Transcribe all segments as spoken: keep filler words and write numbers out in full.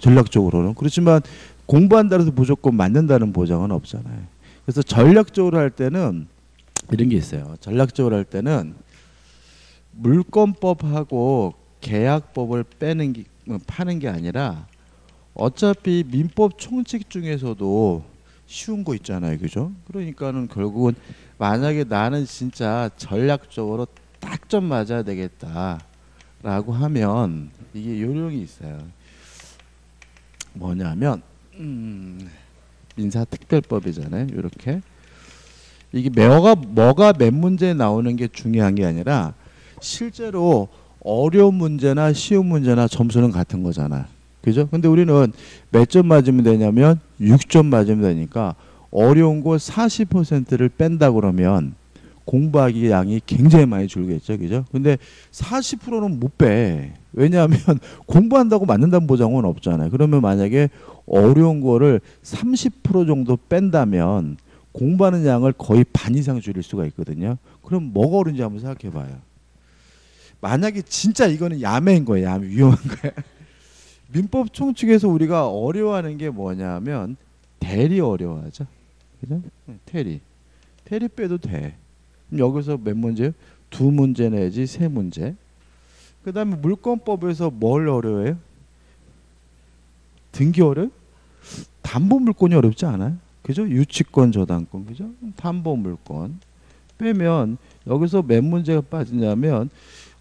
전략적으로는. 그렇지만 공부한다고 해서 무조건 맞는다는 보장은 없잖아요. 그래서 전략적으로 할 때는 이런 게 있어요. 전략적으로 할 때는 물권법하고 계약법을 빼는 게, 파는 게 아니라 어차피 민법 총칙 중에서도 쉬운 거 있잖아요. 그죠? 그러니까는 결국은 만약에 나는 진짜 전략적으로 딱 좀 맞아야 되겠다라고 하면 이게 요령이 있어요. 뭐냐면 음, 민사특별법이잖아요. 이렇게 이게 뭐가 뭐가 몇 문제에 나오는 게 중요한 게 아니라 실제로 어려운 문제나 쉬운 문제나 점수는 같은 거잖아. 그죠? 근데 우리는 몇 점 맞으면 되냐면 육 점 맞으면 되니까 어려운 거 사십 퍼센트를 뺀다 그러면 공부하기 양이 굉장히 많이 줄겠죠. 그죠? 근데 사십 퍼센트는 못 빼. 왜냐하면 공부한다고 맞는다는 보장은 없잖아요. 그러면 만약에 어려운 거를 삼십 퍼센트 정도 뺀다면 공부하는 양을 거의 반 이상 줄일 수가 있거든요. 그럼 뭐가 어려운지 한번 생각해 봐요. 만약에 진짜 이거는 야매인 거예요. 야매, 위험한 거예요. 민법 총칙에서 우리가 어려워하는 게 뭐냐면 대리 어려워하죠. 그죠? 대리. 대리 빼도 돼. 그럼 여기서 몇 문제요? 두 문제 내지 세 문제. 그 다음에 물권법에서 뭘 어려워해요? 등기 어려워요? 담보물권이 어렵지 않아요? 그죠? 유치권, 저당권. 그죠? 담보물권. 빼면 여기서 몇 문제가 빠지냐면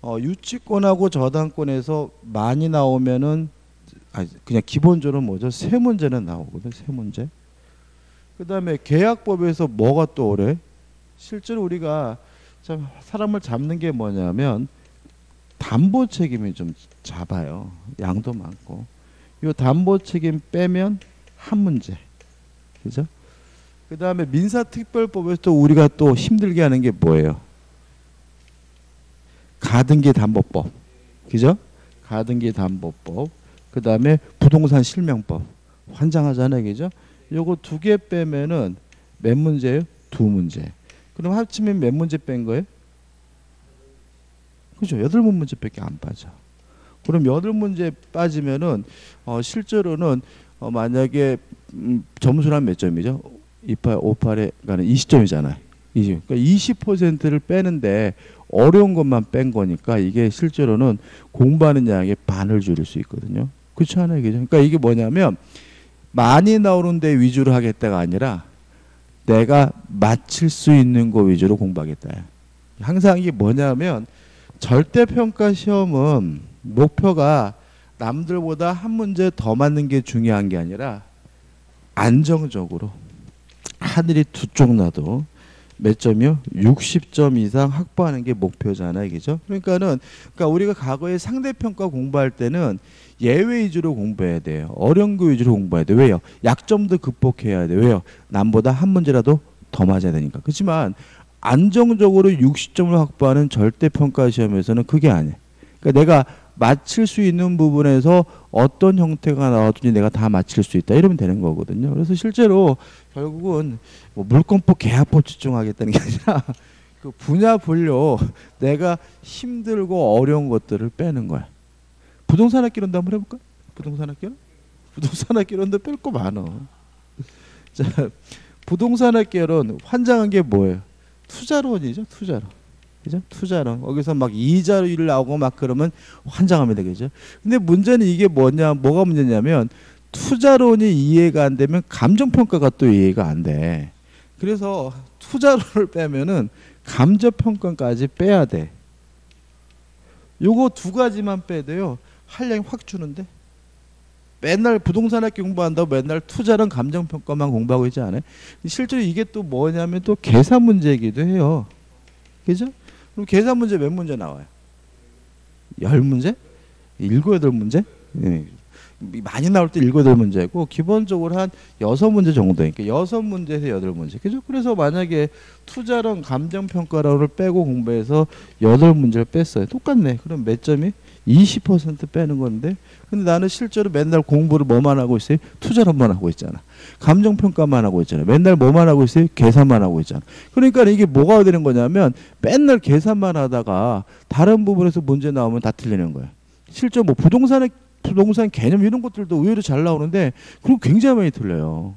어, 유치권하고 저당권에서 많이 나오면은 아니, 그냥 기본적으로 뭐죠? 세 문제는 나오거든. 세 문제. 그 다음에 계약법에서 뭐가 또 어려워요? 실제로 우리가 참 사람을 잡는 게 뭐냐면 담보 책임이 좀 잡아요. 양도 많고. 이 담보 책임 빼면 한 문제. 그죠? 그 다음에 민사특별법에서 또 우리가 또 힘들게 하는 게 뭐예요? 가등기 담보법. 그죠? 가등기 담보법. 그 다음에 부동산 실명법. 환장하잖아요. 그죠? 요거 두 개 빼면은 몇 문제예요? 두 문제. 그럼 합치면 몇 문제 뺀 거예요? 그죠? 여덟 문제밖에 안 빠져. 그럼 여덟 문제 빠지면은 어 실제로는 어 만약에 음 점수란 몇 점이죠? 이십팔, 오십팔에 가는 이십 점이잖아요. 이십. 그러니까 이십 퍼센트를 빼는데 어려운 것만 뺀 거니까 이게 실제로는 공부하는 양의 반을 줄일 수 있거든요. 그렇지 않아요? 그죠? 그러니까 이게 뭐냐면 많이 나오는 데 위주로 하겠다가 아니라 내가 맞힐 수 있는 거 위주로 공부하겠다. 항상 이게 뭐냐면 절대평가 시험은 목표가 남들보다 한 문제 더 맞는 게 중요한 게 아니라 안정적으로 하늘이 두 쪽 나도 몇 점이요? 육십 점 이상 확보하는 게 목표잖아요. 그죠? 그러니까는, 그러니까 우리가 과거에 상대평가 공부할 때는 예외 위주로 공부해야 돼요. 어려운 거 위주로 공부해야 돼요. 왜요? 약점도 극복해야 돼요. 왜요? 남보다 한 문제라도 더 맞아야 되니까. 그렇지만 안정적으로 육십 점을 확보하는 절대평가 시험에서는 그게 아니에요. 그러니까 내가 맞힐 수 있는 부분에서 어떤 형태가 나왔든지 내가 다 맞힐 수 있다. 이러면 되는 거거든요. 그래서 실제로 결국은 뭐 물권법, 계약법 집중하겠다는 게 아니라 그 분야 분류 내가 힘들고 어려운 것들을 빼는 거야. 부동산 학기론도 한번 해볼까? 부동산 학기론? 부동산 학기론도 뺄 거 많아. 자, 부동산 학기론 환장한 게 뭐예요? 투자론이죠. 투자론. 그죠? 투자론. 거기서 막 이자율 나오고 막 그러면 환장합니다. 그죠? 근데 문제는 이게 뭐냐, 뭐가 문제냐면 투자론이 이해가 안 되면 감정평가가 또 이해가 안 돼. 그래서 투자론을 빼면은 감정평가까지 빼야 돼. 요거 두 가지만 빼도요, 한량이 확 주는데? 맨날 부동산 학교 공부한다고 맨날 투자론 감정평가만 공부하고 있지 않아요? 실제로 이게 또 뭐냐면 또 계산 문제이기도 해요. 그죠? 그럼 계산 문제 몇 문제 나와요? 열 문제? 일곱, 여덟 문제? 네. 많이 나올 때 일곱, 여덟 문제고, 기본적으로 한 여섯 문제 정도니까, 여섯 문제에서 여덟 문제. 그죠? 그래서 만약에 투자론 감정평가론을 빼고 공부해서 여덟 문제를 뺐어요. 똑같네. 그럼 몇 점이? 이십 퍼센트 빼는 건데, 근데 나는 실제로 맨날 공부를 뭐만 하고 있어요? 투자론만 하고 있잖아. 감정평가만 하고 있잖아. 맨날 뭐만 하고 있어요? 계산만 하고 있잖아. 그러니까 이게 뭐가 되는 거냐면 맨날 계산만 하다가 다른 부분에서 문제 나오면 다 틀리는 거야. 실제 뭐 부동산의 부동산 개념 이런 것들도 의외로 잘 나오는데 그럼 굉장히 많이 틀려요.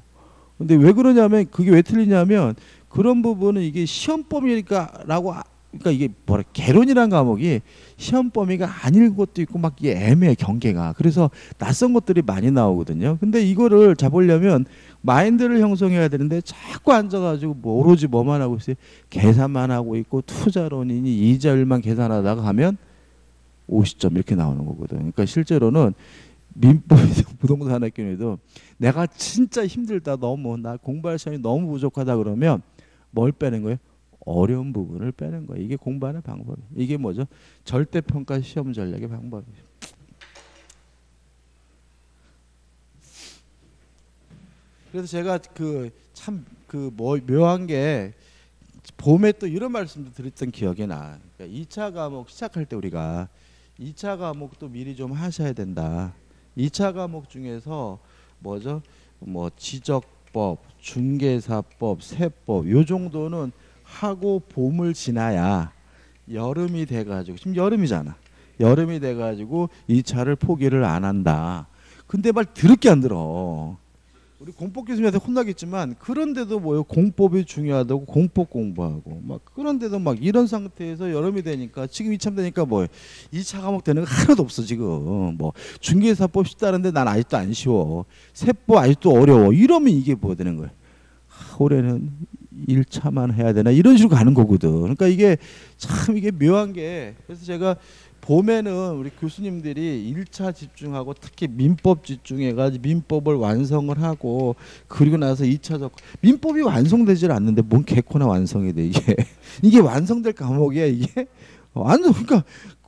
근데 왜 그러냐면 그게 왜 틀리냐면 그런 부분은 이게 시험 범위니까라고 그러니까 이게 뭐라 개론이라는 과목이 시험 범위가 아닐 것도 있고 막 이게 애매해 경계가. 그래서 낯선 것들이 많이 나오거든요. 근데 이거를 잡으려면 마인드를 형성해야 되는데 자꾸 앉아가지고 뭐 오로지 뭐만 하고 있어요. 계산만 하고 있고 투자론이니 이자율만 계산하다가 하면 오십 점 이렇게 나오는 거거든요. 그러니까 실제로는 민법이든 부동산학교에도 내가 진짜 힘들다 너무 나 공부할 시간이 너무 부족하다 그러면 뭘 빼는 거예요? 어려운 부분을 빼는 거예요. 이게 공부하는 방법이에요. 이게 뭐죠? 절대평가 시험 전략의 방법이에요. 그래서 제가 그 참 그 뭐 묘한 게 봄에 또 이런 말씀도 드렸던 기억이 나. 그러니까 이 차 과목 시작할 때 우리가 이 차 과목도 미리 좀 하셔야 된다. 이 차 과목 중에서 뭐죠? 뭐 지적법, 중개사법, 세법 요 정도는 하고 봄을 지나야 여름이 돼가지고 지금 여름이잖아. 여름이 돼가지고 이 차를 포기를 안 한다. 근데 말 드럽게 안 들어. 우리 공법 교수님한테 혼나겠지만 그런데도 뭐요 공법이 중요하다고 공법 공부하고 막 그런데도 막 이런 상태에서 여름이 되니까 지금 이참 되니까 뭐요 이 차 과목 되는 거 하나도 없어 지금. 뭐 중개사법 쉽다는데 난 아직도 안 쉬워. 세법 아직도 어려워. 이러면 이게 뭐 되는 거예요. 아, 올해는 일 차만 해야 되나 이런 식으로 가는 거거든. 그러니까 이게 참 이게 묘한 게 그래서 제가 봄에는 우리 교수님들이 일 차 집중하고 특히 민법 집중해가지고 민법을 완성을 하고 그리고 나서 이 차 적 민법이 완성되질 않는데 뭔 개코나 완성이 돼 이게 이게 완성될 과목이야 이게 완전 그러니까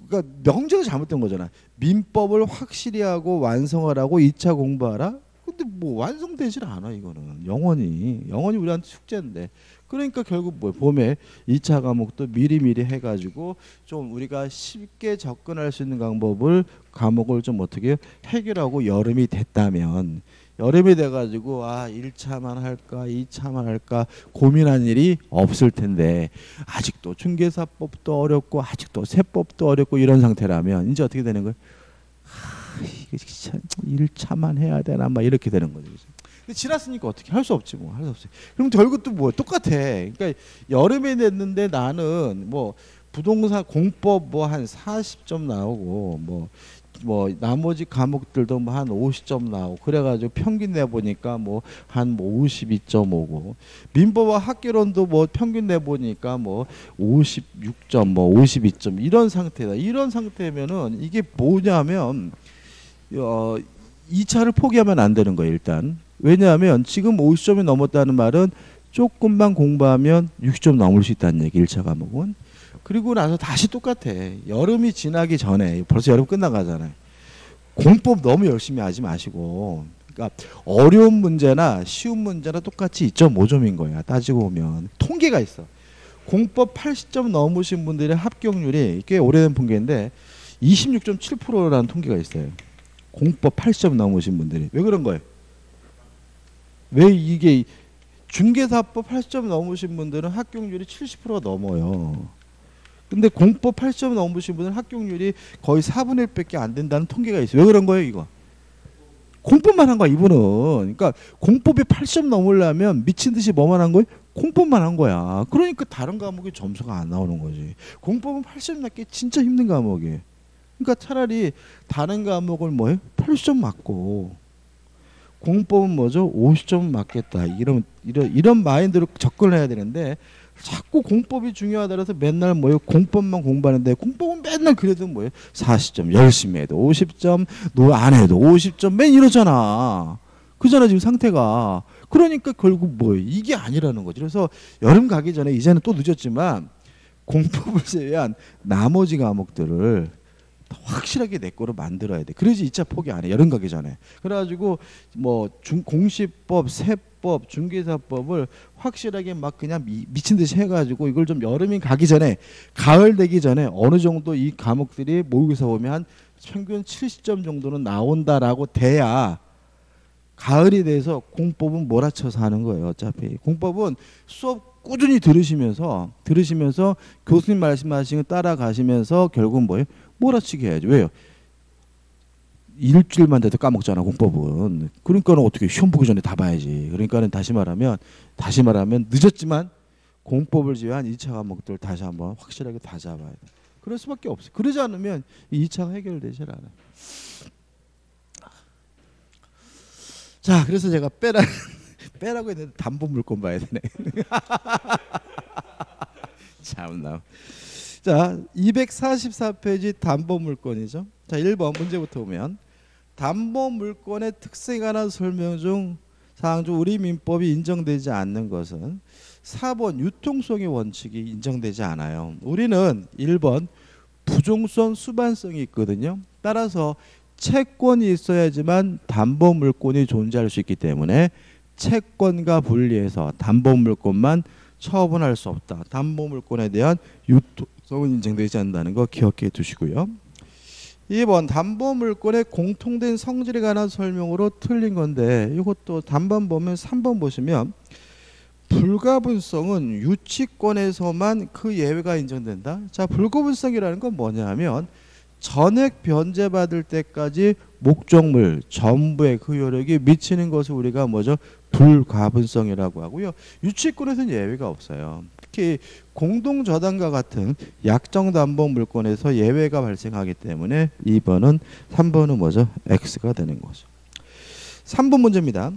그러니까 명제가 잘못된 거잖아. 민법을 확실히 하고 완성하라고 이 차 공부하라. 근데 뭐 완성되질 않아 이거는 영원히 영원히 우리한테 숙제인데 그러니까 결국 뭐 봄에 이 차 과목도 미리미리 해가지고 좀 우리가 쉽게 접근할 수 있는 방법을 과목을 좀 어떻게 해결하고 여름이 됐다면 여름이 돼가지고 아 일 차만 할까 이 차만 할까 고민한 일이 없을 텐데 아직도 중개사법도 어렵고 아직도 세법도 어렵고 이런 상태라면 이제 어떻게 되는 거예요? 이게 진짜 일 차만 해야 되나 막 이렇게 되는 거죠. 근데 지났으니까 어떻게 할 수 없지 뭐 할 수 없어요. 그럼 결국 또 뭐 똑같아. 그러니까 여름에 냈는데 나는 뭐 부동산 공법 뭐 한 사십 점 나오고 뭐 뭐 나머지 과목들도 뭐 한 오십 점 나오고 그래가지고 평균 내 보니까 뭐 한 오십이 점 오고 민법과 학개론도 뭐 평균 내 보니까 뭐 오십육 점 뭐 오십이 점 이런 상태다. 이런 상태면은 이게 뭐냐면 어 이 차를 포기하면 안 되는 거예요 일단. 왜냐하면 지금 오십 점이 넘었다는 말은 조금만 공부하면 육십 점 넘을 수 있다는 얘기 일 차 과목은. 그리고 나서 다시 똑같아. 여름이 지나기 전에 벌써 여름 끝나가잖아요. 공법 너무 열심히 하지 마시고 그러니까 어려운 문제나 쉬운 문제나 똑같이 이 점 오 점인 거야. 따지고 보면 통계가 있어. 공법 팔십 점 넘으신 분들의 합격률이 꽤 오래된 통계인데 이십육 점 칠 퍼센트라는 통계가 있어요. 공법 팔십 점 넘으신 분들이. 왜 그런 거예요? 왜 이게 중개사법 팔십 점 넘으신 분들은 합격률이 칠십 퍼센트가 넘어요. 근데 공법 팔십 점 넘으신 분은 합격률이 거의 사분의 일밖에 안 된다는 통계가 있어요. 왜 그런 거예요, 이거? 공법만 한 거야, 이분은. 그러니까 공법이 팔십 점 넘으려면 미친 듯이 뭐만 한 거예요? 공법만 한 거야. 그러니까 다른 과목이 점수가 안 나오는 거지. 공법은 팔십 점 넘기 진짜 힘든 과목이에요. 그러니까 차라리 다른 과목을 뭐예요? 팔십 점 맞고. 공법은 뭐죠? 오십 점 맞겠다. 이런 이런 이런 마인드로 접근해야 되는데 자꾸 공법이 중요하다 그래서 맨날 뭐예요? 공법만 공부하는데 공법은 맨날 그래도 뭐예요? 사십 점 열심히 해도 오십 점 안 해도 오십 점 맨 이러잖아. 그잖아 지금 상태가. 그러니까 결국 뭐예요? 이게 아니라는 거지. 그래서 여름 가기 전에 이제는 또 늦었지만 공법을 제외한 나머지 과목들을 확실하게 내 거로 만들어야 돼. 그래야지 이 차 포기 안 해. 여름 가기 전에. 그래가지고 뭐 중, 공시법, 세법, 중개사법을 확실하게 막 그냥 미, 미친 듯이 해가지고 이걸 좀 여름이 가기 전에 가을 되기 전에 어느 정도 이 과목들이 모의고사 보면 한 평균 칠십 점 정도는 나온다라고 돼야 가을이 돼서 공법은 몰아쳐서 하는 거예요. 어차피 공법은 수업 꾸준히 들으시면서 들으시면서 교수님 말씀하시는 거 따라가시면서 결국은 뭐예요? 몰아치게 해야죠. 왜요? 일주일만 돼도 까먹잖아, 공법은. 그러니까는 어떻게 시험 보기 전에 다 봐야지. 그러니까는 다시 말하면 다시 말하면 늦었지만 공법을 제외한 이 차 과목들 다시 한번 확실하게 다 잡아야 돼. 그럴 수밖에 없어. 그러지 않으면 이 차가 해결되질 않아. 자, 그래서 제가 빼라 빼라고 했는데 담보 물건 봐야 되네. 참나. 자, 이백사십사 페이지 담보 물건이죠. 자, 일 번 문제부터 보면 담보 물건의 특성에 관한 설명 중 사항 중 우리 민법이 인정되지 않는 것은 사 번 유통성의 원칙이 인정되지 않아요. 우리는 일 번 부종성 수반성이 있거든요. 따라서 채권이 있어야지만 담보 물건이 존재할 수 있기 때문에 채권과 분리해서 담보 물건만 처분할 수 없다. 담보 물건에 대한 유통성은 인정되지 않는다는 거 기억해 두시고요. 이 번 담보 물건의 공통된 성질에 관한 설명으로 틀린 건데 이것도 단번 보면 삼 번 보시면 불가분성은 유치권에서만 그 예외가 인정된다. 자, 불가분성이라는 건 뭐냐면 전액 변제받을 때까지 목적물 전부의 그 효력이 미치는 것을 우리가 뭐죠? 불가분성이라고 하고요. 유치권에서는 예외가 없어요. 특히 공동저당과 같은 약정담보 물건에서 예외가 발생하기 때문에 이 번은 삼 번은 뭐죠? X가 되는 거죠. 삼 번 문제입니다.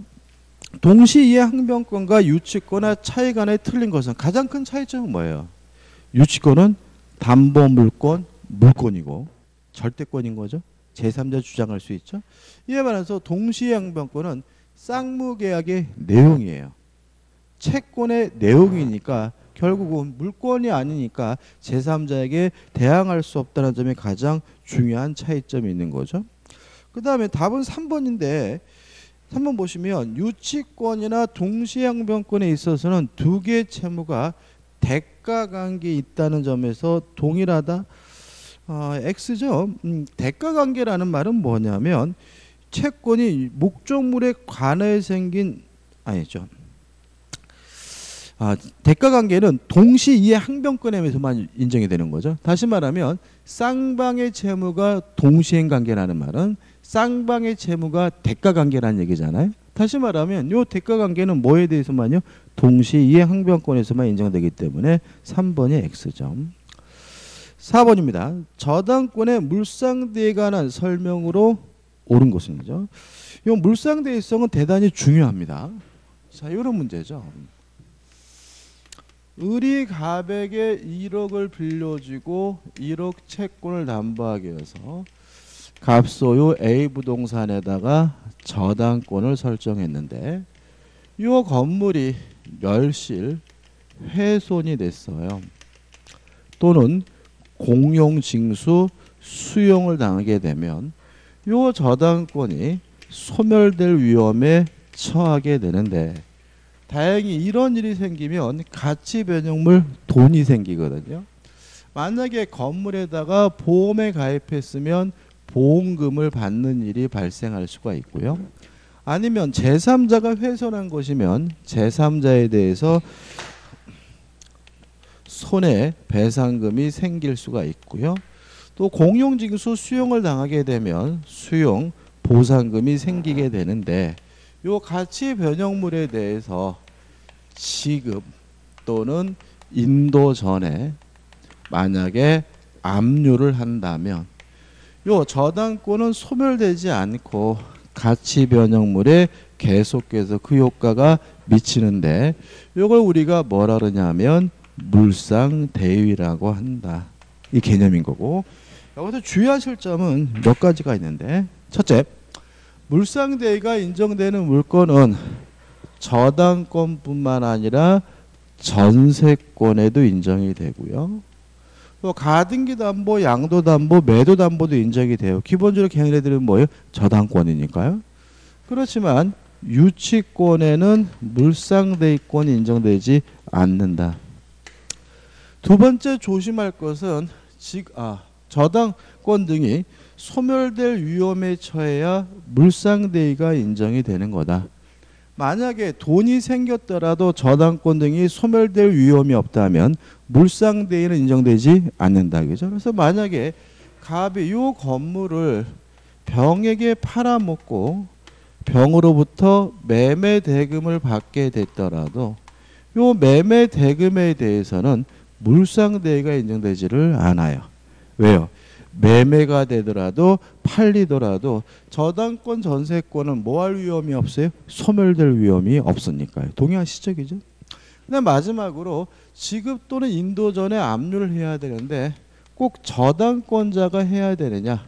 동시이해 항변권과 유치권의 차이 간에 틀린 것은 가장 큰 차이점은 뭐예요? 유치권은 담보 물건, 물건이고 절대권인 거죠. 제삼자 주장할 수 있죠. 이에 반해서 동시이해 항변권은 쌍무계약의 내용이에요. 채권의 내용이니까 결국은 물권이 아니니까 제삼자에게 대항할 수 없다는 점이 가장 중요한 차이점이 있는 거죠. 그 다음에 답은 삼 번인데 삼 번 보시면 유치권이나 동시이해 항변권에 있어서는 두 개의 채무가 대가관계에 있다는 점에서 동일하다. 어, X죠. 음, 대가관계라는 말은 뭐냐면 채권이 목적물에 관해 생긴 아니죠. 아, 대가관계는 동시이해 항변권에서만 인정이 되는 거죠. 다시 말하면 쌍방의 채무가 동시행관계라는 말은 쌍방의 채무가 대가관계라는 얘기잖아요. 다시 말하면 이 대가관계는 뭐에 대해서만요? 동시이해 항변권에서만 인정되기 때문에 삼 번이 X죠. 사 번입니다. 저당권의 물상대에 관한 설명으로 옳은 것은죠. 이 물상대성은 대단히 중요합니다. 자, 이런 문제죠. 을이 갑에게 일억을 빌려주고 일억 채권을 담보하게 해서 갑소유 A 부동산에다가 저당권을 설정했는데 이 건물이 멸실, 훼손이 됐어요. 또는 공용징수, 수용을 당하게 되면 요 저당권이 소멸될 위험에 처하게 되는데 다행히 이런 일이 생기면 가치변동물 돈이 생기거든요. 만약에 건물에다가 보험에 가입했으면 보험금을 받는 일이 발생할 수가 있고요. 아니면 제삼자가 훼손한 것이면 제삼자에 대해서 손해배상금이 생길 수가 있고요. 또 공용징수 수용을 당하게 되면 수용 보상금이 생기게 되는데 요 가치 변형물에 대해서 지급 또는 인도 전에 만약에 압류를 한다면 요 저당권은 소멸되지 않고 가치 변형물에 계속해서 그 효과가 미치는데 요걸 우리가 뭐라 그러냐면 물상대위라고 한다. 이 개념인 거고 여기서 주의하실 점은 몇 가지가 있는데 첫째, 물상대위가 인정되는 물건은 저당권뿐만 아니라 전세권에도 인정이 되고요. 또 가등기 담보, 양도 담보, 매도 담보도 인정이 돼요. 기본적으로 걔네들은 뭐예요? 저당권이니까요. 그렇지만 유치권에는 물상대위권이 인정되지 않는다. 두 번째 조심할 것은 즉, 아, 저당권 등이 소멸될 위험에 처해야 물상대위가 인정이 되는 거다. 만약에 돈이 생겼더라도 저당권 등이 소멸될 위험이 없다면 물상대위는 인정되지 않는다. 그죠? 그래서 만약에 갑이 이 건물을 병에게 팔아먹고 병으로부터 매매 대금을 받게 됐더라도 요 매매 대금에 대해서는 물상대위가 인정되지를 않아요. 왜요? 매매가 되더라도 팔리더라도 저당권 전세권은 뭐 할 위험이 없어요? 소멸될 위험이 없으니까요. 동의하시죠? 그죠? 그다음 마지막으로 지급 또는 인도 전에 압류를 해야 되는데 꼭 저당권자가 해야 되느냐?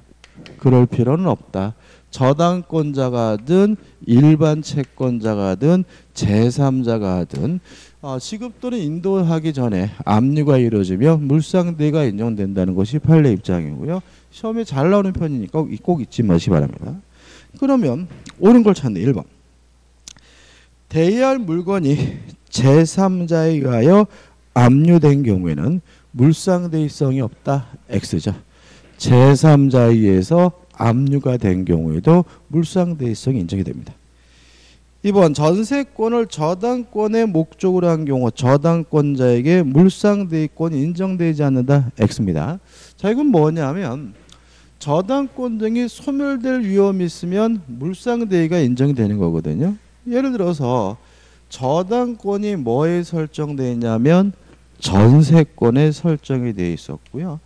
그럴 필요는 없다. 저당권자가든 일반 채권자가든 제삼자가든 어, 지급 또는 인도하기 전에 압류가 이루어지며 물상대위가 인정된다는 것이 판례 입장이고요. 시험에 잘 나오는 편이니까 꼭 잊지 마시기 바랍니다. 그러면 옳은 걸 찾는 일 번. 대의할 물건이 제삼자에 의하여 압류된 경우에는 물상대위성이 없다. X죠. 제삼자에 의해서 압류가 된 경우에도 물상대위성이 인정이 됩니다. 이 번 전세권을 저당권의 목적으로 한 경우 저당권자에게 물상대위권이 인정되지 않는다. X입니다. 자, 이건 뭐냐면 저당권 등이 소멸될 위험이 있으면 물상대위가 인정이 되는 거거든요. 예를 들어서 저당권이 뭐에 설정되어 있냐면 전세권에 설정이 되어 있었고요.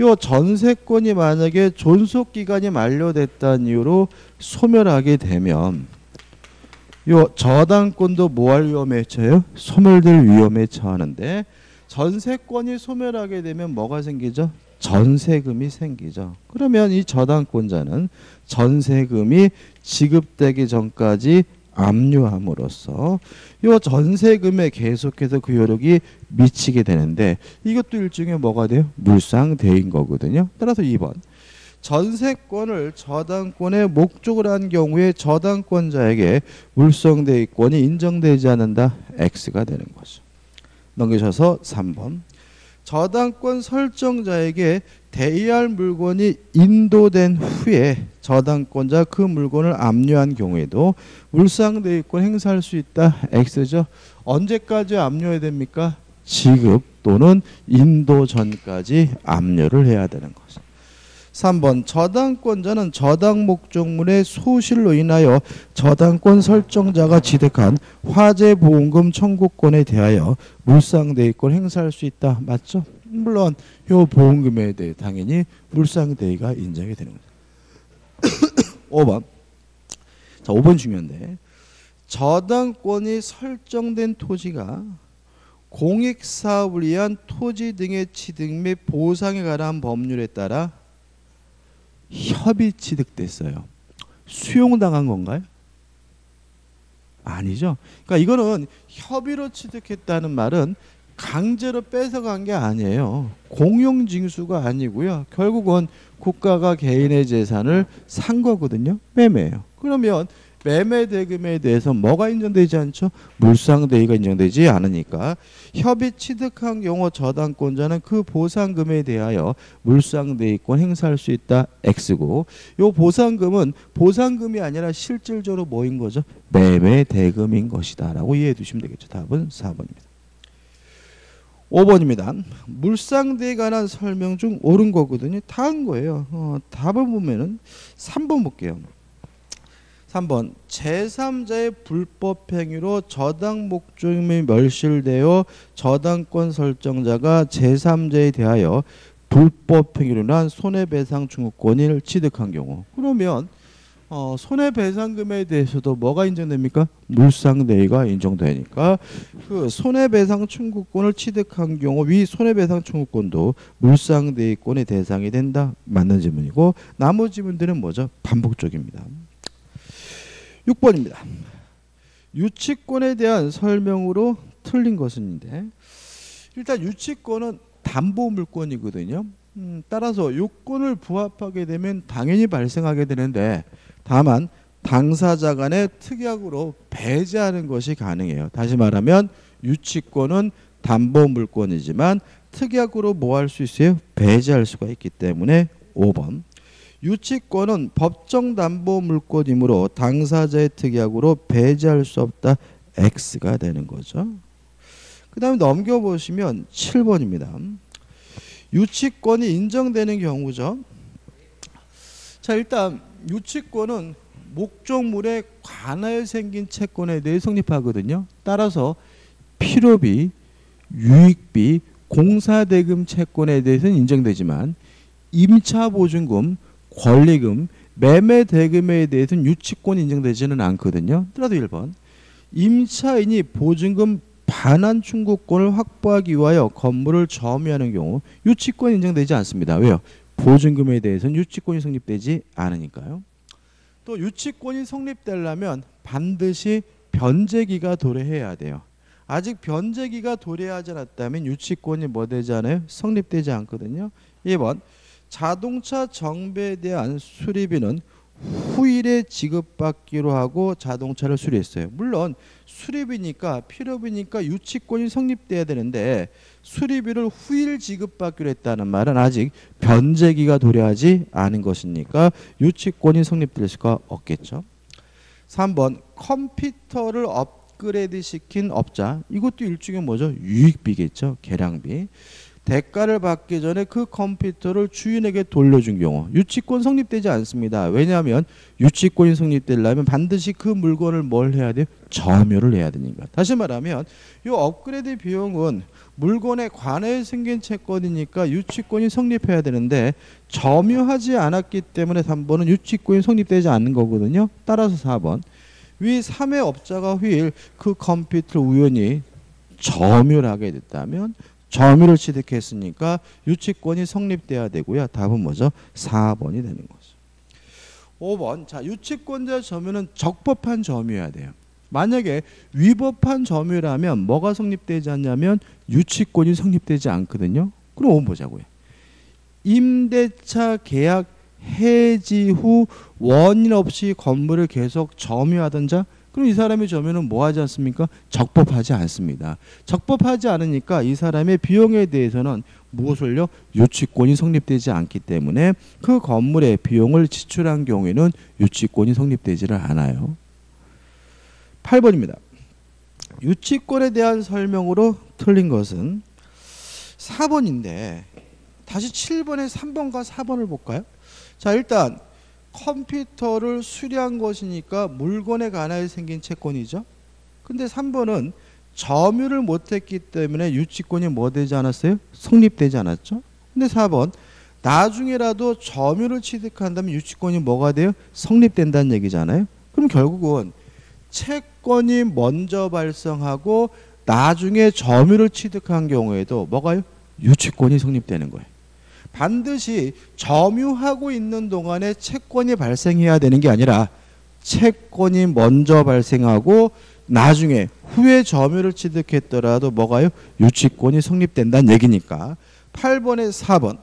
이 전세권이 만약에 존속기간이 만료됐다는 이유로 소멸하게 되면 이 저당권도 뭐할 위험에 처해요? 소멸될 위험에 처하는데 전세권이 소멸하게 되면 뭐가 생기죠? 전세금이 생기죠. 그러면 이 저당권자는 전세금이 지급되기 전까지 압류함으로써 이 전세금에 계속해서 그 효력이 미치게 되는데 이것도 일종의 뭐가 돼요? 물상대위인 거거든요. 따라서 이 번 전세권을 저당권의 목적으로 한 경우에 저당권자에게 물상대위권이 인정되지 않는다. X가 되는 거죠. 넘기셔서 삼 번 저당권 설정자에게 대의할 물건이 인도된 후에 저당권자 그 물건을 압류한 경우에도 물상대위권 행사할 수 있다. X죠. 언제까지 압류해야 됩니까? 지급 또는 인도 전까지 압류를 해야 되는 거죠. 삼 번 저당권자는 저당 목적물의 소실로 인하여 저당권 설정자가 지득한 화재보험금 청구권에 대하여 물상대위권 행사할 수 있다. 맞죠? 물론 이 보험금에 대해 당연히 물상대위가 인정이 되는 겁니다. 오 번 자, 오 번 중요한데 저당권이 설정된 토지가 공익사업을 위한 토지 등의 취득 및 보상에 관한 법률에 따라 협의 취득됐어요. 수용당한 건가요? 아니죠. 그러니까 이거는 협의로 취득했다는 말은 강제로 뺏어간 게 아니에요. 공용징수가 아니고요. 결국은 국가가 개인의 재산을 산 거거든요. 매매예요. 그러면 매매 대금에 대해서 뭐가 인정되지 않죠? 물상대위가 인정되지 않으니까 협의 취득한 경우 저당권자는 그 보상금에 대하여 물상대위권 행사할 수 있다. X고 요 보상금은 보상금이 아니라 실질적으로 뭐인 거죠? 매매 대금인 것이다 라고 이해해 두시면 되겠죠. 답은 사 번입니다. 오 번입니다. 물상대에 관한 설명 중 옳은 거거든요. 다 한 거예요. 어, 답을 보면은 삼 번 볼게요. 삼 번 제삼자의 불법행위로 저당 목적이 멸실되어 저당권 설정자가 제삼자에 대하여 불법행위로 인한 손해배상 청구권을 취득한 경우 그러면 어, 손해배상금에 대해서도 뭐가 인정됩니까? 물상대위가 인정되니까 그 손해배상 청구권을 취득한 경우 위 손해배상 청구권도 물상대위권의 대상이 된다. 맞는 질문이고 나머지 질문들은 뭐죠? 반복적입니다. 육 번입니다. 유치권에 대한 설명으로 틀린 것인데 일단 유치권은 담보물권이거든요. 음, 따라서 요건을 부합하게 되면 당연히 발생하게 되는데 다만 당사자 간의 특약으로 배제하는 것이 가능해요. 다시 말하면 유치권은 담보물권이지만 특약으로 뭐 할 수 있어요? 배제할 수가 있기 때문에 오 번 유치권은 법정담보물권이므로 당사자의 특약으로 배제할 수 없다. X가 되는 거죠. 그 다음에 넘겨보시면 칠 번입니다. 유치권이 인정되는 경우죠. 자, 일단 유치권은 목적물에 관하여 생긴 채권에 대해 성립하거든요. 따라서 필요비, 유익비, 공사대금 채권에 대해서는 인정되지만 임차보증금, 권리금, 매매대금에 대해서는 유치권이 인정되지는 않거든요. 따라서 일 번, 임차인이 보증금 반환 청구권을 확보하기 위하여 건물을 점유하는 경우 유치권이 인정되지 않습니다. 왜요? 보증금에 대해서는 유치권이 성립되지 않으니까요. 또 유치권이 성립되려면 반드시 변제기가 도래해야 돼요. 아직 변제기가 도래하지 않았다면 유치권이 뭐 되지 않아요? 성립되지 않거든요. 이 번, 자동차 정비에 대한 수리비는 후일에 지급받기로 하고 자동차를 수리했어요. 물론 수리비니까 필요비니까 유치권이 성립돼야 되는데 수리비를 후일 지급받기로 했다는 말은 아직 변제기가 도래하지 않은 것이니까 유치권이 성립될 수가 없겠죠. 삼 번, 컴퓨터를 업그레이드 시킨 업자, 이것도 일종의 뭐죠? 유익비겠죠. 계량비. 대가를 받기 전에 그 컴퓨터를 주인에게 돌려준 경우 유치권 성립되지 않습니다. 왜냐하면 유치권이 성립되려면 반드시 그 물건을 뭘 해야 돼요? 점유를 해야 되니까. 다시 말하면 이 업그레이드 비용은 물건에 관해 생긴 채권이니까 유치권이 성립해야 되는데 점유하지 않았기 때문에 삼 번은 유치권이 성립되지 않는 거거든요. 따라서 사 번, 위 삼의 업자가 후일 그 컴퓨터를 우연히 점유를 하게 됐다면 점유를 취득했으니까 유치권이 성립돼야 되고요. 답은 뭐죠? 사 번이 되는 거죠. 오 번, 자, 유치권자 점유는 적법한 점유여야 돼요. 만약에 위법한 점유라면 뭐가 성립되지 않냐면 유치권이 성립되지 않거든요. 그럼 오 번 보자고요. 임대차 계약 해지 후 원인 없이 건물을 계속 점유하던 자, 그럼 이 사람의 점유는 뭐 하지 않습니까? 적법하지 않습니다. 적법하지 않으니까 이 사람의 비용에 대해서는 무엇을요? 유치권이 성립되지 않기 때문에 그 건물의 비용을 지출한 경우에는 유치권이 성립되지를 않아요. 팔 번입니다. 유치권에 대한 설명으로 틀린 것은 사 번인데 다시 칠 번에 삼 번과 사 번을 볼까요? 자, 일단 컴퓨터를 수리한 것이니까 물건에 관하여 생긴 채권이죠. 근데 삼 번은 점유를 못했기 때문에 유치권이 뭐 되지 않았어요? 성립되지 않았죠. 근데 사 번, 나중에라도 점유를 취득한다면 유치권이 뭐가 돼요? 성립된다는 얘기잖아요. 그럼 결국은 채권이 먼저 발생하고 나중에 점유를 취득한 경우에도 뭐가요? 유치권이 성립되는 거예요. 반드시 점유하고 있는 동안에 채권이 발생해야 되는 게 아니라 채권이 먼저 발생하고 나중에 후에 점유를 취득했더라도 뭐가요? 유치권이 성립된다는 얘기니까 팔 번에 사 번,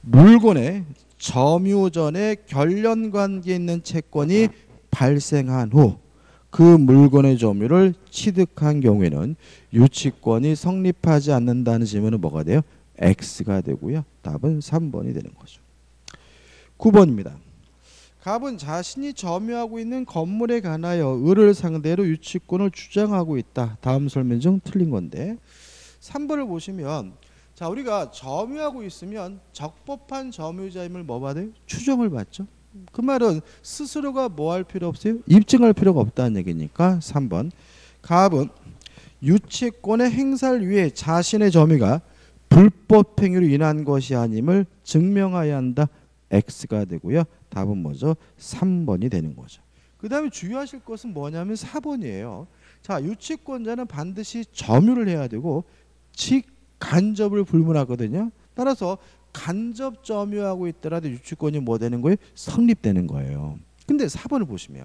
물건에 점유 전에 결연관계 있는 채권이 발생한 후 그 물건의 점유를 취득한 경우에는 유치권이 성립하지 않는다는 질문은 뭐가 돼요? X가 되고요. 답은 삼 번이 되는 거죠. 구 번입니다. 갑은 자신이 점유하고 있는 건물에 관하여 을을 상대로 유치권을 주장하고 있다. 다음 설명 중 틀린 건데 삼 번을 보시면, 자, 우리가 점유하고 있으면 적법한 점유자임을 뭐 받아요? 추정을 받죠. 그 말은 스스로가 뭐 할 필요 없어요? 입증할 필요가 없다는 얘기니까 삼 번, 갑은 유치권의 행사를 위해 자신의 점유가 불법 행위로 인한 것이 아님을 증명해야 한다. X가 되고요. 답은 뭐죠? 삼 번이 되는 거죠. 그 다음에 주의하실 것은 뭐냐면 사 번이에요. 자, 유치권자는 반드시 점유를 해야 되고 직간접을 불문하거든요. 따라서 간접 점유하고 있더라도 유치권이 뭐 되는 거예요? 성립되는 거예요. 근데 사 번을 보시면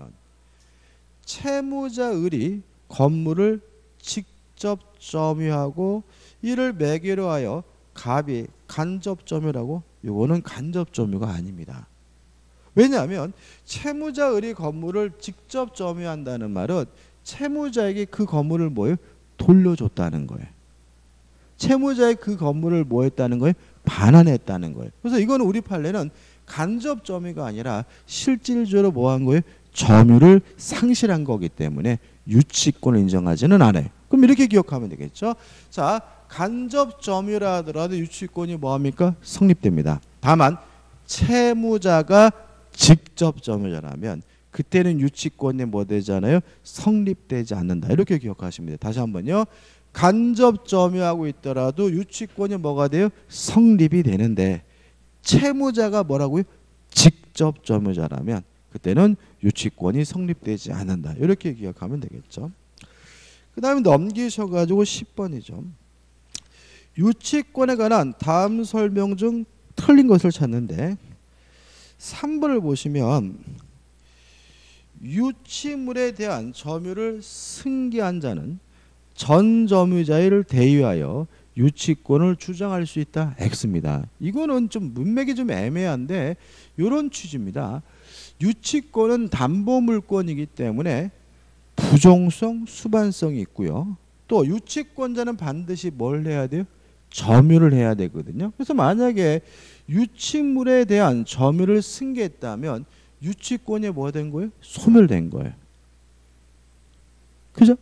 채무자 을이 건물을 직접 점유하고 이를 매개로 하여 갑이 간접 점유라고, 이거는 간접 점유가 아닙니다. 왜냐하면 채무자 을이 건물을 직접 점유한다는 말은 채무자에게 그 건물을 뭐예요? 돌려줬다는 거예요. 채무자의 그 건물을 뭐 했다는 거예요? 반환했다는 거예요. 그래서 이거는 우리 판례는 간접 점유가 아니라 실질적으로 뭐 한 거예요? 점유를 상실한 거기 때문에 유치권을 인정하지는 않아요. 그럼 이렇게 기억하면 되겠죠. 자, 간접 점유라 하더라도 유치권이 뭐합니까? 성립됩니다. 다만 채무자가 직접점을 전하면 그때는 유치권이 뭐 되잖아요. 성립되지 않는다. 이렇게 기억하시면 돼요. 다시 한번요. 간접점유하고 있더라도 유치권이 뭐가 돼요? 성립이 되는데 채무자가 뭐라고요? 직접점유자라면 그때는 유치권이 성립되지 않는다. 이렇게 기억하면 되겠죠. 그 다음에 넘기셔가지고 십 번이죠. 유치권에 관한 다음 설명 중 틀린 것을 찾는데 삼 번을 보시면 유치물에 대한 점유를 승계한 자는 전 점유자를 대위하여 유치권을 주장할 수 있다. X입니다. 이거는 좀 문맥이 좀 애매한데 이런 취지입니다. 유치권은 담보물권이기 때문에 부종성, 수반성이 있고요. 또 유치권자는 반드시 뭘 해야 돼요? 점유를 해야 되거든요. 그래서 만약에 유치물에 대한 점유를 승계했다면 유치권이 뭐가 된 거예요? 소멸된 거예요. 그죠?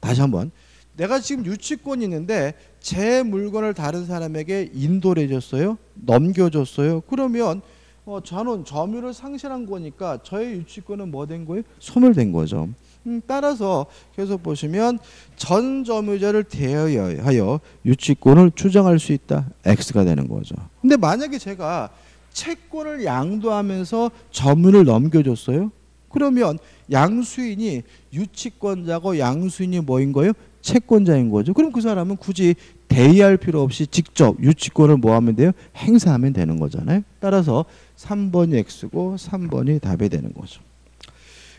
다시 한번 내가 지금 유치권이 있는데 제 물건을 다른 사람에게 인도를 해줬어요. 넘겨줬어요. 그러면 어, 저는 점유를 상실한 거니까 저의 유치권은 뭐 된 거예요? 소멸된 거죠. 음, 따라서 계속 보시면 전 점유자를 대여하여 유치권을 주장할 수 있다. X가 되는 거죠. 근데 만약에 제가 채권을 양도하면서 점유를 넘겨줬어요. 그러면 양수인이 유치권자고 양수인이 뭐인 거예요? 채권자인 거죠. 그럼 그 사람은 굳이 대의할 필요 없이 직접 유치권을 뭐 하면 돼요? 행사하면 되는 거잖아요. 따라서 삼 번이 X고 삼 번이 답이 되는 거죠.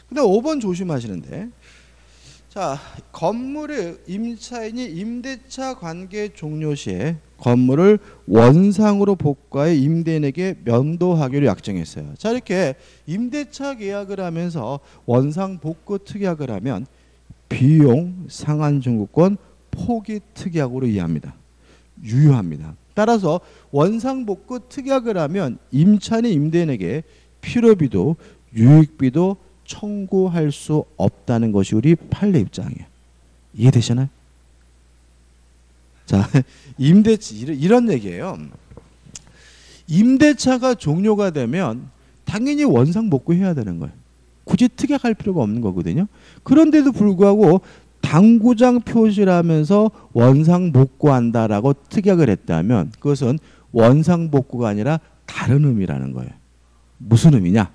근데 오 번 조심하시는데 자 건물의 임차인이 임대차 관계 종료 시에 건물을 원상으로 복구하여 임대인에게 면도하기로 약정했어요. 자 이렇게 임대차 계약을 하면서 원상 복구 특약을 하면 비용 상한 청구권 포기 특약으로 이해합니다. 유효합니다. 따라서 원상 복구 특약을 하면 임차인이 임대인에게 필요비도 유익비도 청구할 수 없다는 것이 우리 판례 입장이에요. 이해되시나요? 자, 임대차 이런 얘기예요. 임대차가 종료가 되면 당연히 원상 복구해야 되는 거예요. 굳이 특약할 필요가 없는 거거든요. 그런데도 불구하고 당구장 표시를 하면서 원상 복구한다라고 특약을 했다면 그것은 원상 복구가 아니라 다른 의미라는 거예요. 무슨 의미냐?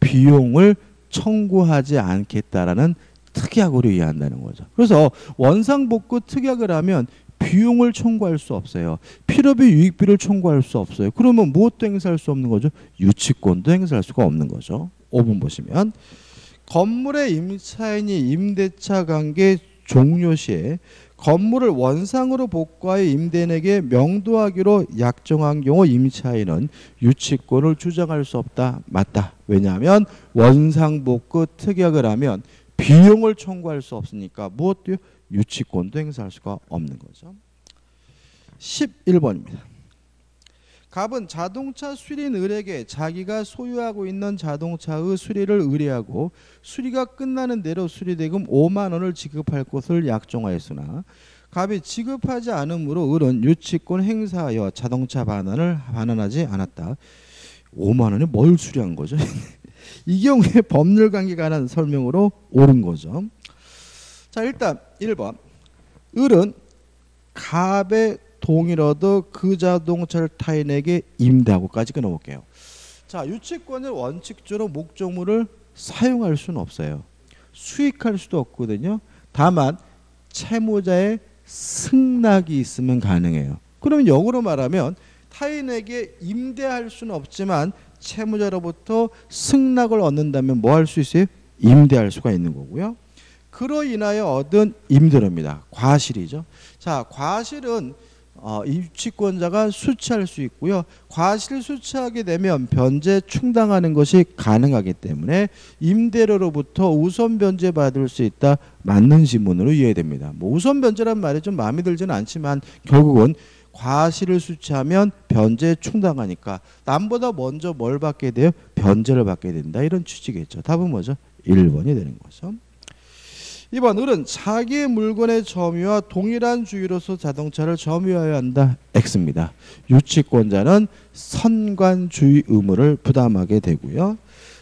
비용을 청구하지 않겠다라는 특약으로 이해한다는 거죠. 그래서 원상복구 특약을 하면 비용을 청구할 수 없어요. 필요비 유익비를 청구할 수 없어요. 그러면 무엇도 행사할 수 없는 거죠? 유치권도 행사할 수가 없는 거죠. 오 번 보시면 건물의 임차인이 임대차 관계 종료 시에 건물을 원상으로 복구하여 임대인에게 명도하기로 약정한 경우 임차인은 유치권을 주장할 수 없다. 맞다. 왜냐하면 원상복구 특약을 하면 비용을 청구할 수 없으니까 무엇도 유치권도 행사할 수가 없는 거죠. 십일 번입니다. 갑은 자동차 수리인에게 자기가 소유하고 있는 자동차의 수리를 의뢰하고 수리가 끝나는 대로 수리대금 오만 원을 지급할 것을 약정하였으나 갑이 지급하지 않으므로 을은 유치권 행사하여 자동차 반환을 반환하지 않았다. 오만 원이 뭘 수리한 거죠? 이 경우에 법률 관계에 관한 설명으로 옳은 거죠. 자, 일단 일 번. 을은 갑의 동의를 얻어 그 자동차를 타인에게 임대하고까지 끊어볼게요. 자, 유치권은 원칙적으로 목적물을 사용할 수는 없어요. 수익할 수도 없거든요. 다만 채무자의 승낙이 있으면 가능해요. 그러면 역으로 말하면 타인에게 임대할 수는 없지만 채무자로부터 승낙을 얻는다면 뭐 할 수 있어요? 임대할 수가 있는 거고요. 그로 인하여 얻은 임대료입니다. 과실이죠. 자, 과실은 어, 유치권자가 수취할 수 있고요. 과실 수취하게 되면 변제 충당하는 것이 가능하기 때문에 임대료로부터 우선 변제 받을 수 있다. 맞는 지문으로 이해됩니다. 뭐 우선 변제란 말이 좀 마음에 들지는 않지만 결국은 과실을 수취하면 변제 충당하니까 남보다 먼저 뭘 받게 돼요? 변제를 받게 된다. 이런 취지겠죠. 답은 뭐죠? 일 번이 되는 거죠. 이 번 을은 자기 물건의 점유와 동일한 주의로서 자동차를 점유해야 한다. X입니다. 유치권자는 선관주의 의무를 부담하게 되고요.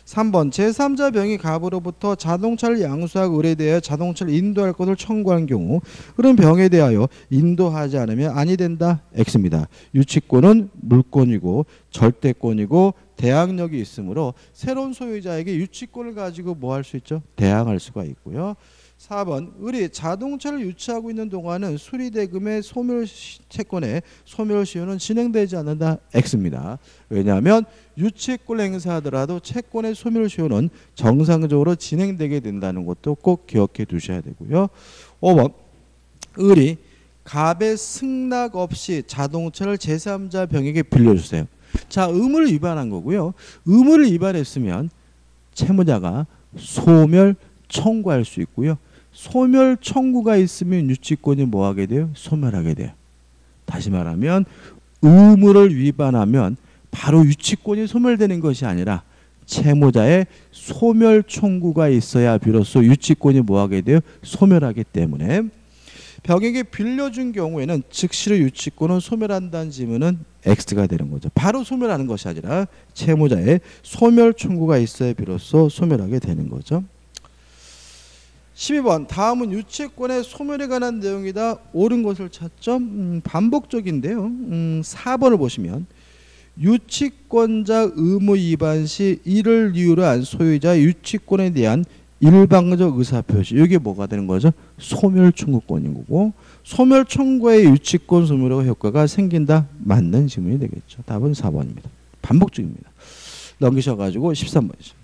삼 번 제삼자 병이 갑으로부터 자동차를 양수하고 을에 대하여 자동차를 인도할 것을 청구한 경우 을은 병에 대하여 인도하지 않으면 아니 된다. X입니다. 유치권은 물권이고 절대권이고 대항력이 있으므로 새로운 소유자에게 유치권을 가지고 뭐 할 수 있죠? 대항할 수가 있고요. 사 번 을이 자동차를 유치하고 있는 동안은 수리대금의 소멸 채권의 소멸시효는 진행되지 않는다. X입니다. 왜냐하면 유치권을 행사하더라도 채권의 소멸시효는 정상적으로 진행되게 된다는 것도 꼭 기억해 두셔야 되고요. 오 번 을이 갑의 승낙 없이 자동차를 제삼자 병에게 빌려주세요. 자, 의무를 위반한 거고요. 의무를 위반했으면 채무자가 소멸 청구할 수 있고요. 소멸 청구가 있으면 유치권이 뭐 하게 돼요? 소멸하게 돼요. 다시 말하면 의무를 위반하면 바로 유치권이 소멸되는 것이 아니라 채무자의 소멸 청구가 있어야 비로소 유치권이 뭐 하게 돼요? 소멸하기 때문에 병에게 빌려준 경우에는 즉시로 유치권은 소멸한다는 지문은 X가 되는 거죠. 바로 소멸하는 것이 아니라 채무자의 소멸 청구가 있어야 비로소 소멸하게 되는 거죠. 십이 번 다음은 유치권의 소멸에 관한 내용이다. 옳은 것을 찾죠. 음, 반복적인데요. 음, 사 번을 보시면 유치권자 의무 위반 시 이를 이유로 한 소유자 유치권에 대한 일방적 의사표시. 이게 뭐가 되는 거죠? 소멸청구권인 거고 소멸청구의 유치권 소멸의 효과가 생긴다. 맞는 질문이 되겠죠. 답은 사 번입니다. 반복적입니다. 넘기셔가지고 십삼 번이죠.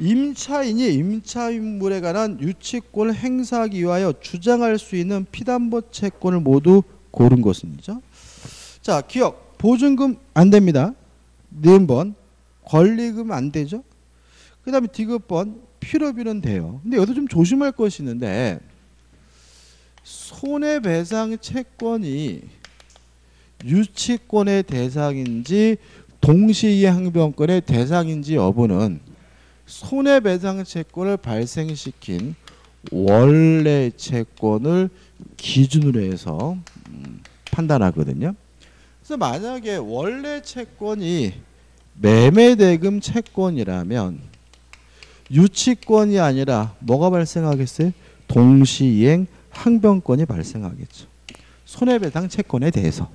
임차인이 임차인물에 관한 유치권을 행사하기 위하여 주장할 수 있는 피담보 채권을 모두 고른 것입니다. 자, 기억, 보증금 안 됩니다. 네 번, 권리금 안 되죠. 그 다음에 디귿 번, 필요비는 돼요. 근데 여기서 좀 조심할 것이 있는데 손해배상 채권이 유치권의 대상인지 동시이행항변권의 대상인지 여부는 손해배상 채권을 발생시킨 원래 채권을 기준으로 해서 판단하거든요. 그래서 만약에 원래 채권이 매매대금 채권이라면 유치권이 아니라 뭐가 발생하겠어요? 동시이행 항변권이 발생하겠죠. 손해배상 채권에 대해서.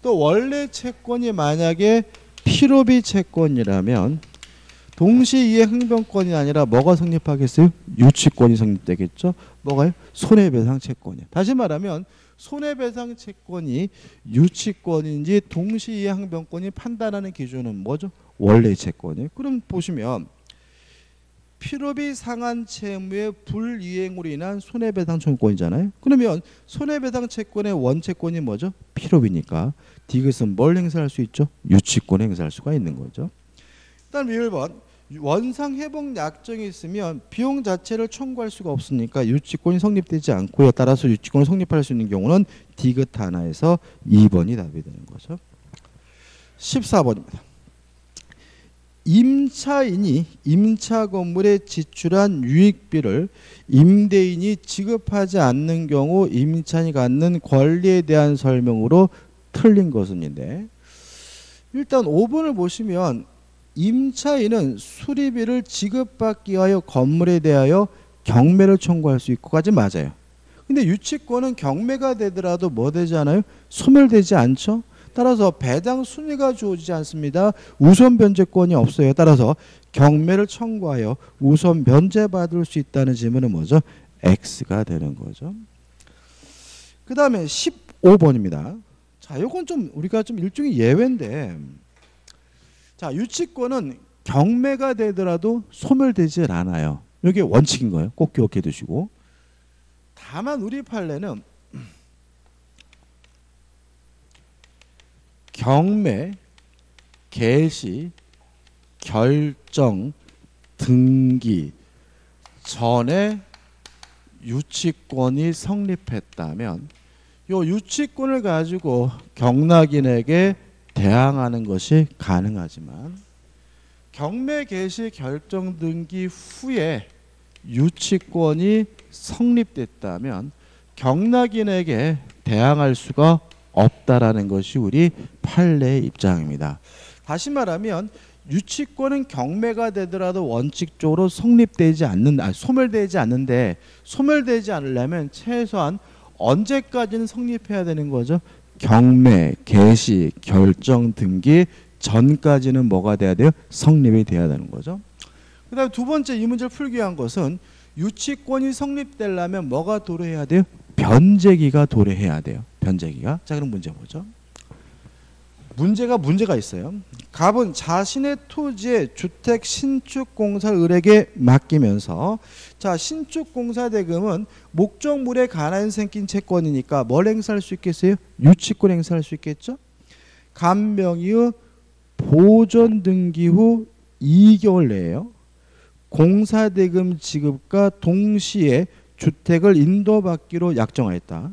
또 원래 채권이 만약에 필요비 채권이라면 동시이행 항변권이 아니라 뭐가 성립하겠어요? 유치권이 성립되겠죠. 뭐가요? 손해배상 채권이에요. 다시 말하면 손해배상 채권이 유치권인지 동시이행 항변권이 판단하는 기준은 뭐죠? 원래 채권이에요. 그럼 보시면 필요비 상한 채무의 불이행으로 인한 손해배상 청구권이잖아요. 그러면 손해배상 채권의 원채권이 뭐죠? 필요비니까 디귿은 뭘 행사할 수 있죠? 유치권 행사할 수가 있는 거죠. 일단 일 번 원상회복 약정이 있으면 비용 자체를 청구할 수가 없으니까 유치권이 성립되지 않고요. 따라서 유치권을 성립할 수 있는 경우는 디귿 하나에서 이 번이 답이 되는 거죠. 십사 번입니다. 임차인이 임차 건물에 지출한 유익비를 임대인이 지급하지 않는 경우 임차인이 갖는 권리에 대한 설명으로 틀린 것은인데 일단 오 번을 보시면 임차인은 수리비를 지급받기 위하여 건물에 대하여 경매를 청구할 수 있고까지 맞아요. 근데 유치권은 경매가 되더라도 뭐 되지 않아요? 소멸되지 않죠. 따라서 배당 순위가 주어지지 않습니다. 우선 변제권이 없어요. 따라서 경매를 청구하여 우선 변제받을 수 있다는 질문은 뭐죠? X가 되는 거죠. 그 다음에 십오 번입니다. 자, 요건 좀 우리가 좀 일종의 예외인데 자, 유치권은 경매가 되더라도 소멸되질 않아요. 이게 원칙인 거예요. 꼭 기억해 두시고. 다만 우리 판례는 경매, 개시, 결정, 등기 전에 유치권이 성립했다면 이 유치권을 가지고 경락인에게 대항하는 것이 가능하지만 경매 개시 결정 등기 후에 유치권이 성립됐다면 경락인에게 대항할 수가 없다라는 것이 우리 판례의 입장입니다. 다시 말하면 유치권은 경매가 되더라도 원칙적으로 성립되지 않는, 아니, 소멸되지 않는데, 소멸되지 않으려면 최소한 언제까지는 성립해야 되는 거죠? 경매, 개시, 결정 등기 전까지는 뭐가 돼야 돼요? 성립이 돼야 되는 거죠. 그 다음에 두 번째 이 문제를 풀기 위한 것은 유치권이 성립되려면 뭐가 도래해야 돼요? 변제기가 도래해야 돼요. 변제기가. 자, 그럼 문제 보죠. 문제가 문제가 있어요. 갑은 자신의 토지에 주택 신축공사 을에게 맡기면서, 자, 신축공사 대금은 목적물에 관한 생긴 채권이니까 뭘 행사할 수 있겠어요? 유치권 행사할 수 있겠죠. 갑명의 보존 등기 후 이 개월 내에요, 공사 대금 지급과 동시에 주택을 인도받기로 약정하였다.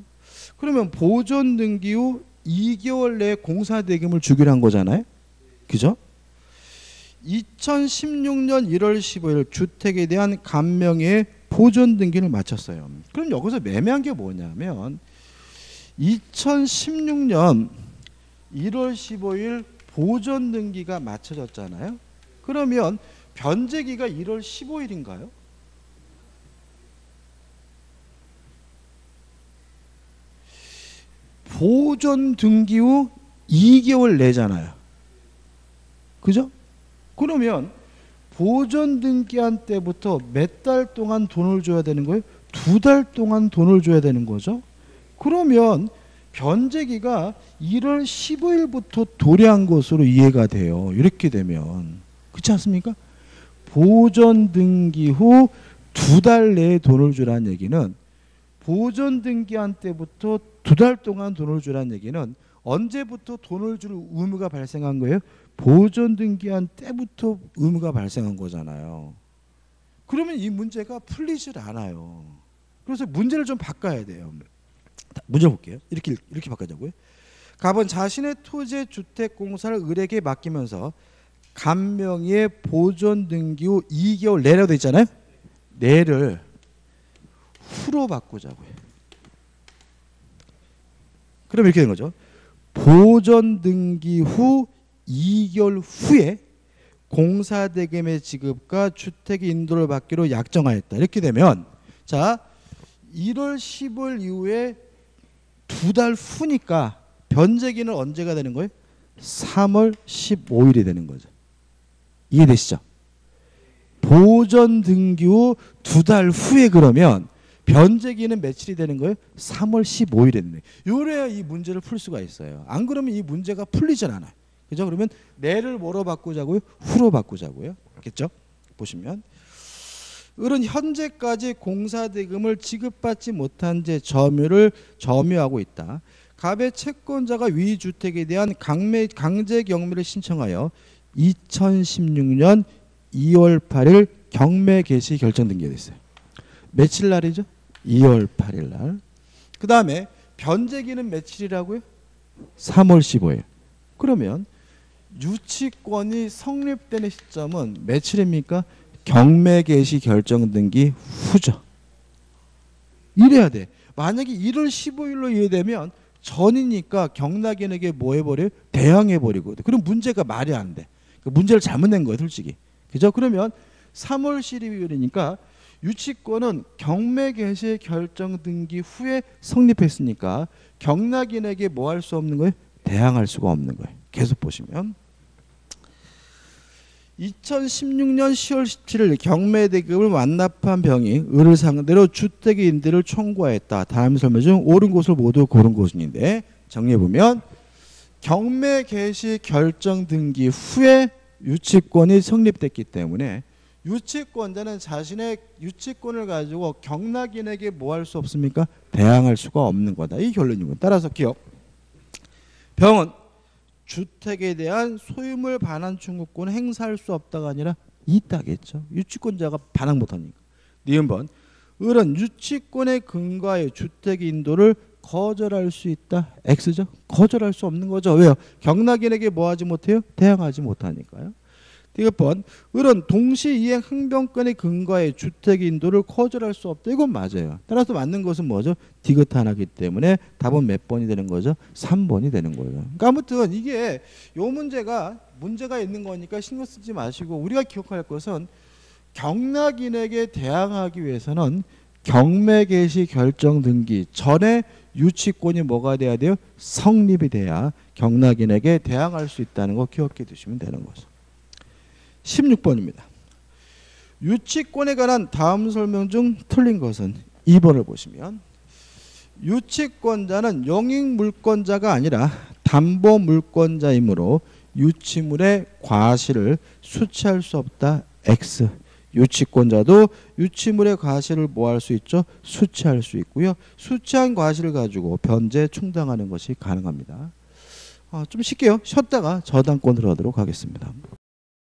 그러면 보존 등기 후 이 개월 내에 공사 대금을 주기로 한 거잖아요. 그죠? 이천십육 년 일 월 십오 일 주택에 대한 갑명의 보존 등기를 마쳤어요. 그럼 여기서 매매한 게 뭐냐면 이천십육 년 일 월 십오 일 보존 등기가 마쳐졌잖아요. 그러면 변제기가 일 월 십오 일인가요? 보존 등기 후 이 개월 내잖아요. 그죠? 그러면 보존 등기한 때부터 몇 달 동안 돈을 줘야 되는 거예요? 두 달 동안 돈을 줘야 되는 거죠. 그러면 변제기가 일 월 십오 일부터 도래한 것으로 이해가 돼요. 이렇게 되면. 그렇지 않습니까? 보존 등기 후 두 달 내에 돈을 주라는 얘기는, 보존 등기한 때부터 두 달 동안 돈을 주라는 얘기는 언제부터 돈을 줄 의무가 발생한 거예요? 보존 등기한 때부터 의무가 발생한 거잖아요. 그러면 이 문제가 풀리질 않아요. 그래서 문제를 좀 바꿔야 돼요. 문제 볼게요. 이렇게 이렇게 바꾸자고요. 갑은 자신의 토지의 주택공사를 을에게 맡기면서 갑명의 보존 등기 후 이 개월 내라고 돼 있잖아요. 내를 후로 바꾸자고요. 그럼 이렇게 된 거죠. 보존 등기 후 이 개월 후에 공사 대금의 지급과 주택의 인도를 받기로 약정하였다. 이렇게 되면, 자, 일 월 십오 일 이후에 두 달 후니까 변제기는 언제가 되는 거예요? 삼 월 십오 일이 되는 거죠. 이해되시죠? 보존 등기 후 두 달 후에 그러면 변제기는 며칠이 되는 거예요? 삼 월 십오 일이 되는 거예요. 요래야 이 문제를 풀 수가 있어요. 안 그러면 이 문제가 풀리진 않아요. 그죠? 그러면 내를 뭐로 바꾸자고요? 후로 바꾸자고요. 알겠죠? 보시면 을은 현재까지 공사대금을 지급받지 못한 채 점유를 점유하고 있다. 갑의 채권자가 위 주택에 대한 강매, 강제 경매를 신청하여 이천십육 년 이 월 팔 일 경매 개시 결정 등기가 됐어요. 며칠 날이죠? 이 월 팔 일 날. 그 다음에 변제기는 며칠이라고요? 삼 월 십오 일. 그러면 유치권이 성립되는 시점은 며칠입니까? 경매 개시 결정 등기 후죠. 이래야 돼. 만약에 일 월 십오 일로 이해되면 전이니까 경락인에게 뭐 해버려요? 대항해버리고. 그럼 문제가 말이 안 돼. 문제를 잘못 낸 거예요, 솔직히. 그죠? 그러면 삼 월 십이 일이니까 유치권은 경매 개시 결정 등기 후에 성립했으니까 경락인에게 뭐 할 수 없는 거예요? 대항할 수가 없는 거예요. 계속 보시면 이천십육 년 시 월 십칠 일 경매 대금을 완납한 병이 을을 상대로 주택의 임대를 청구하였다. 다음 설명 중 옳은 곳을 모두 고른 곳인데, 정리해보면 경매 개시 결정 등기 후에 유치권이 성립됐기 때문에 유치권자는 자신의 유치권을 가지고 경락인에게 뭐 할 수 없습니까? 대항할 수가 없는 거다. 이 결론입니다. 따라서 기억. 병은 주택에 대한 소유물 반환 청구권을 행사할 수 없다가 아니라 있다겠죠. 유치권자가 반환 못하니까. 니은 번. 을은 유치권의 근거하여 주택의 인도를 거절할 수 있다. X죠. 거절할 수 없는 거죠. 왜요? 경락인에게 뭐 하지 못해요? 대항하지 못하니까요. 이것뿐 을은 동시 이행 흥변권의 근거에 주택의 인도를 거절할 수 없다. 이건 맞아요. 따라서 맞는 것은 뭐죠? 디귿 하나이기 때문에 답은 몇 번이 되는 거죠? 삼 번이 되는 거예요. 그러니까 아무튼 이게 요 문제가 문제가 있는 거니까 신경 쓰지 마시고, 우리가 기억할 것은 경락인에게 대항하기 위해서는 경매 개시 결정 등기 전에 유치권이 뭐가 돼야 돼요? 성립이 돼야 경락인에게 대항할 수 있다는 거 기억해 두시면 되는 거죠. 십육 번입니다. 유치권에 관한 다음 설명 중 틀린 것은 이 번을 보시면, 유치권자는 영익물권자가 아니라 담보물권자이므로 유치물의 과실을 수취할 수 없다. X. 유치권자도 유치물의 과실을 뭐 할 수 있죠? 수취할 수 있고요. 수취한 과실을 가지고 변제 충당하는 것이 가능합니다. 아, 좀 쉴게요. 쉬었다가 저당권으로 하도록 하겠습니다.